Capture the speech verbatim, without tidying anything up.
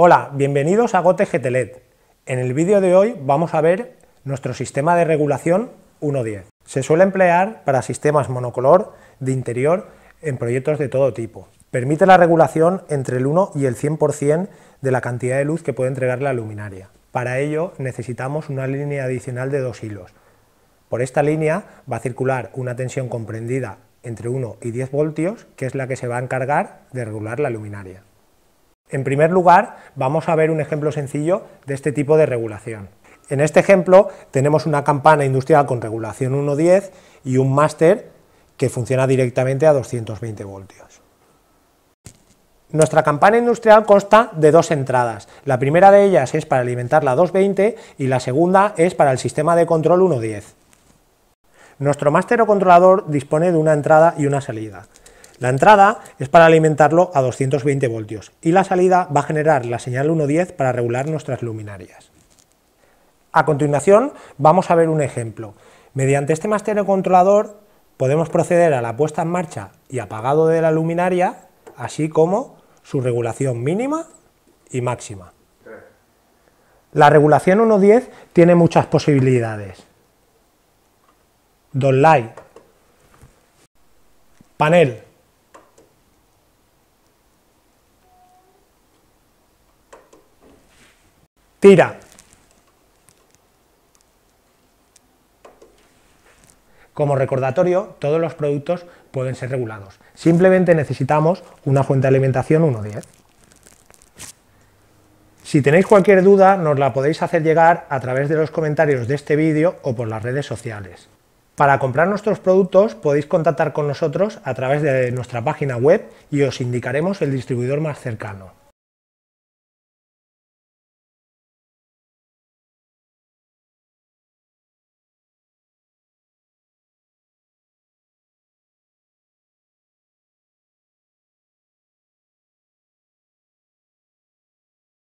Hola, bienvenidos a Gote G T L E D. En el vídeo de hoy vamos a ver nuestro sistema de regulación uno diez. Se suele emplear para sistemas monocolor de interior en proyectos de todo tipo. Permite la regulación entre el uno y el cien por ciento de la cantidad de luz que puede entregar la luminaria. Para ello necesitamos una línea adicional de dos hilos. Por esta línea va a circular una tensión comprendida entre uno y diez voltios, que es la que se va a encargar de regular la luminaria. En primer lugar, vamos a ver un ejemplo sencillo de este tipo de regulación. En este ejemplo tenemos una campana industrial con regulación uno diez y un máster que funciona directamente a doscientos veinte voltios. Nuestra campana industrial consta de dos entradas. La primera de ellas es para alimentar la doscientos veinte y la segunda es para el sistema de control uno diez. Nuestro máster o controlador dispone de una entrada y una salida. La entrada es para alimentarlo a doscientos veinte voltios y la salida va a generar la señal uno diez para regular nuestras luminarias. A continuación vamos a ver un ejemplo. Mediante este máster o controlador podemos proceder a la puesta en marcha y apagado de la luminaria, así como su regulación mínima y máxima. La regulación uno diez tiene muchas posibilidades. Don Light, panel, tira. Como recordatorio, todos los productos pueden ser regulados. Simplemente necesitamos una fuente de alimentación uno diez. Si tenéis cualquier duda, nos la podéis hacer llegar a través de los comentarios de este vídeo o por las redes sociales. Para comprar nuestros productos podéis contactar con nosotros a través de nuestra página web y os indicaremos el distribuidor más cercano.